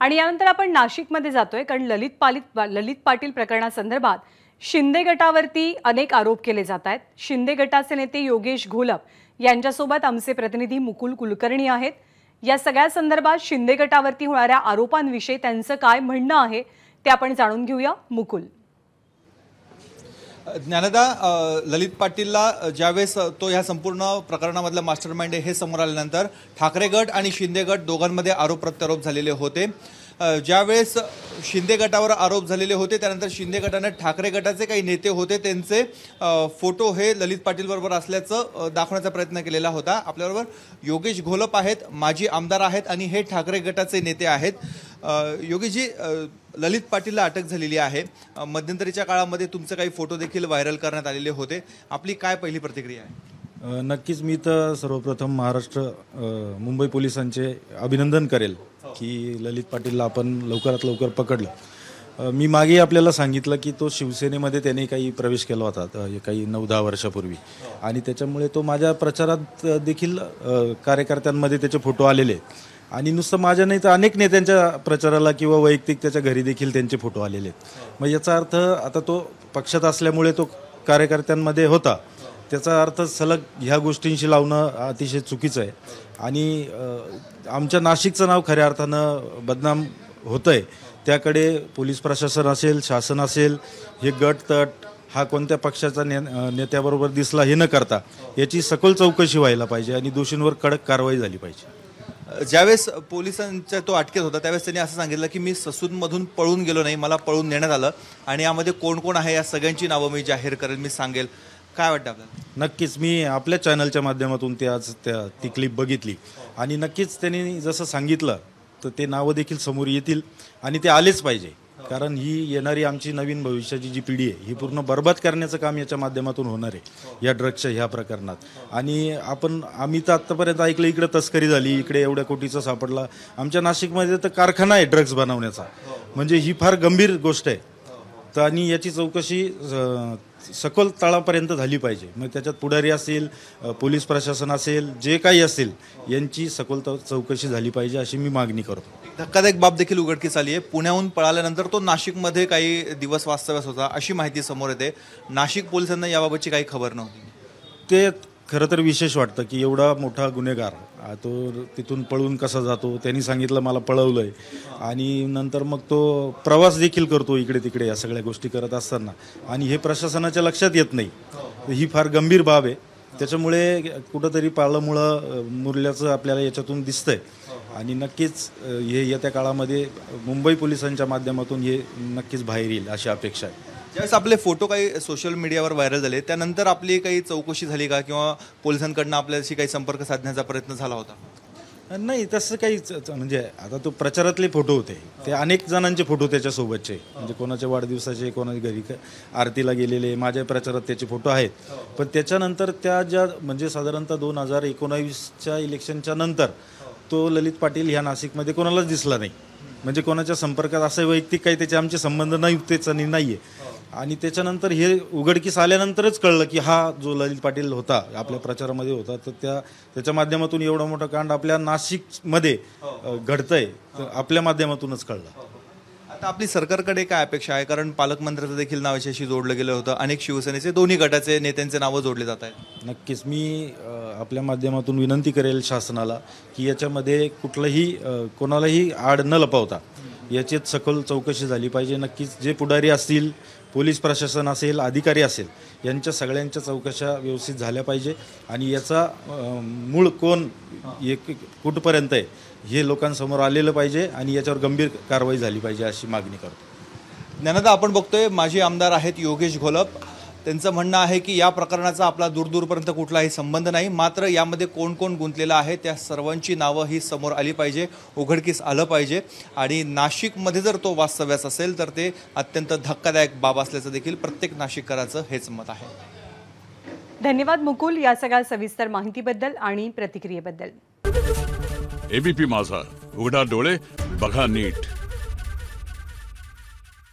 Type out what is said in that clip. आणि यानंतर आपण नाशिकमध्ये जातोय, कारण ललित पाटील प्रकरणासंदर्भात शिंदे गटावरती अनेक आरोप केले जात आहेत। शिंदे गटाचे नेते योगेश घोलप यांच्यासोबत आमचे प्रतिनिधी मुकुल कुलकर्णी आहेत। या सगळ्या संदर्भात शिंदे गटावरती होणाऱ्या आरोपांविषयी त्यांचं काय म्हणणं आहे ते आपण जाणून घेऊया। मुकुल, ज्ञानदा, ललित पाटीलला ज्यावेळेस तो या संपूर्ण प्रकरणामधला मास्टरमाइंड हे समोर आल्यानंतर ठाकरे गट आणि शिंदे गट दोघांमध्ये आरोप प्रत्यारोप झालेले होते। ज्यावेळेस शिंदे गटावर आरोप झालेले होते त्यानंतर शिंदे गटाने ठाकरे गटाचे काही नेते होते त्यांचे फोटो हे ललित पाटील बरोबर असल्याचं दाखवण्याचा प्रयत्न केलेला होता। आपल्याबरोबर योगेश घोलप आहेत, माजी आमदार आहेत आणि हे ठाकरे गटाचे नेते आहेत। योगेशजी, ललित पाटीलला अटक झालेली आहे, मध्यंतरीच्या काळामध्ये तुमचे काही फोटो देखील व्हायरल करण्यात आलेले होते, आपली काय पहिली प्रतिक्रिया आहे? नक्कीच मी तर सर्वप्रथम महाराष्ट्र मुंबई पोलिसांचे अभिनंदन करेल की ललित पाटीलला आपण लवकरात लवकर पकडलं। मी मागे आपल्याला सांगितलं की तो शिवसेनेमध्ये त्याने काही प्रवेश केला होता काही 9-10 वर्षापूर्वी आणि त्याच्यामुळे तो माझ्या प्रचारात देखील कार्यकर्त्यांमध्ये त्याचे फोटो आलेले आणि नुसतं माझ्या नाही तर अनेक नेत्यांच्या प्रचाराला किंवा वैयक्तिक त्याच्या घरी देखील त्यांचे फोटो आलेले। मग याचा अर्थ आता तो पक्षात असल्यामुळे तो कार्यकर्त्यांमध्ये होता त्याचा अर्थ सलग ह्या गोष्टींशी लावणं अतिशय चुकीचं आहे आणि आमच्या नाशिकचं नाव खऱ्या अर्थानं बदनाम होतं आहे। त्याकडे पोलीस प्रशासन असेल, शासन असेल, हे गट तट हा कोणत्या पक्षाचा नेत्याबरोबर दिसला हे न करता याची सखोल चौकशी व्हायला पाहिजे आणि दोषींवर कडक कारवाई झाली पाहिजे। ज्यावेळेस पोलिसांच्या तो अटकेत होता त्यावेळेस त्यांनी असं सांगितलं की मी ससूनमधून पळून गेलो नाही, मला पळून नेण्यात आलं आणि यामध्ये कोण कोण आहे या सगळ्यांची नावं मी जाहीर करेल, मी सांगेल। काय वाटतं आपल्याला? नक्कीच मी आपल्या चॅनलच्या माध्यमातून ते आज ती क्लिप बघितली आणि नक्कीच त्यांनी जसं सांगितलं तर ते नावं देखील समोर येतील आणि ते आलेच पाहिजे, कारण ही येणारी आमची नवीन भविष्याची जी पिढी आहे ही पूर्ण बर्बाद करण्याचं काम याच्या माध्यमातून होणार आहे या ड्रग्सच्या ह्या प्रकरणात। आणि आम्ही तर आत्तापर्यंत ऐकलं इकडे तस्करी झाली, इकडे एवढ्या कोटीचा सापडला, आमच्या नाशिकमध्ये तर कारखाना आहे ड्रग्स बनवण्याचा, म्हणजे ही फार गंभीर गोष्ट आहे तर आणि याची चौकशी सखोल तळापर्यंत झाली पाहिजे। मग त्याच्यात पुढारी असेल, पोलीस प्रशासन असेल, जे काही असेल यांची सखोल चौकशी झाली पाहिजे अशी मी मागणी करतो। धक्कादायक बाब देखील उघडकीस आली आहे, पुण्याहून पळाल्यानंतर तो नाशिकमध्ये काही दिवस वास्तव्यास होता अशी माहिती समोर येते, नाशिक पोलिसांना याबाबतची काही खबर नव्हती। ते खरं तर विशेष वाटतं की एवढा मोठा गुन्हेगार तो तिथून पळून कसा जातो, त्यांनी सांगितलं मला पळवलं आहे आणि नंतर मग तो प्रवास देखील करतो इकडे तिकडे या सगळ्या गोष्टी करत असताना आणि हे प्रशासनाच्या लक्षात येत नाही, ही फार गंभीर बाब आहे। त्याच्यामुळे कुठंतरी पाळमुळं मुरल्याचं आपल्याला याच्यातून दिसतंय आणि नक्कीच हे येत्या काळामध्ये मुंबई पोलिसांच्या माध्यमातून हे नक्कीच बाहेर येईल अशी अपेक्षा आहे। ज्यावेळेस आपले फोटो काही सोशल मीडियावर व्हायरल झाले त्यानंतर आपली काही चौकशी झाली का किंवा पोलिसांकडून आपल्याशी काही संपर्क साधण्याचा प्रयत्न झाला होता? नाही, तसं काहीच, म्हणजे आता तो प्रचारातले फोटो होते, ते अनेक जणांचे फोटो त्याच्यासोबतचे, म्हणजे कोणाच्या वाढदिवसाचे, कोणाच्या घरी आरतीला गेलेले, माझ्या प्रचारात त्याचे फोटो आहेत। पण त्याच्यानंतर त्या ज्या म्हणजे साधारणतः 2019च्या इलेक्शनच्या नंतर तो ललित पाटील ह्या नाशिकमध्ये कोणालाच दिसला नाही, म्हणजे कोणाच्या संपर्कात असे वैयक्तिक काही त्याचे आमचे संबंध नाहीत आणि नाही आहे आणि त्याच्यानंतर हे उघडकीस आल्यानंतरच कळलं की हा जो ललित पाटील होता आपल्या प्रचारामध्ये होता तर त्याच्या माध्यमातून एवढा मोठा कांड आपल्या नाशिकमध्ये घडतंय तर आपल्या माध्यमातूनच कळलं। आता आपली सरकारकडे काय अपेक्षा आहे, कारण पालकमंत्र्याचं देखील नाव याच्याशी जोडलं गेलं होतं, अनेक शिवसेनेचे दोन्ही गटाचे नेत्यांचे नावं जोडले जात आहेत। नक्कीच मी आपल्या माध्यमातून विनंती करेल शासनाला की याच्यामध्ये कुठलंही कोणालाही आड न लपवता याची सखोल चौकशी झाली पाहिजे। नक्कीच जे पुढारी असतील, पोलीस प्रशासन असेल, अधिकारी असेल, यांच्या सगळ्यांच्या चौकशा व्यवस्थित झाल्या पाहिजे आणि याचा मूळ कोण एक कुठपर्यंत आहे हे लोकांसमोर आलेलं पाहिजे आणि याच्यावर गंभीर कारवाई झाली पाहिजे अशी मागणी करतो। ज्ञानदा, आपण बघतोय माजी आमदार आहेत योगेश घोलप, त्यांचं म्हणणं आहे की या प्रकरणाचा आपला दूरदूरपर्यंत कुठलाही संबंध नाही, मात्र यामध्ये कोण कोण गुंतलेलं आहे त्या सर्वांची नावं ही समोर आली पाहिजे, उघडकीस आलं पाहिजे आणि नाशिकमध्ये जर तो वास्तव्यास असेल तर ते अत्यंत धक्कादायक बाब असल्याचं देखील प्रत्येक नाशिककराचं हेच मत आहे। धन्यवाद मुकुल या सगळ्या सविस्तर माहितीबद्दल आणि प्रतिक्रियेबद्दल। एबीपी माझा, उघडा डोळे बघा नीट।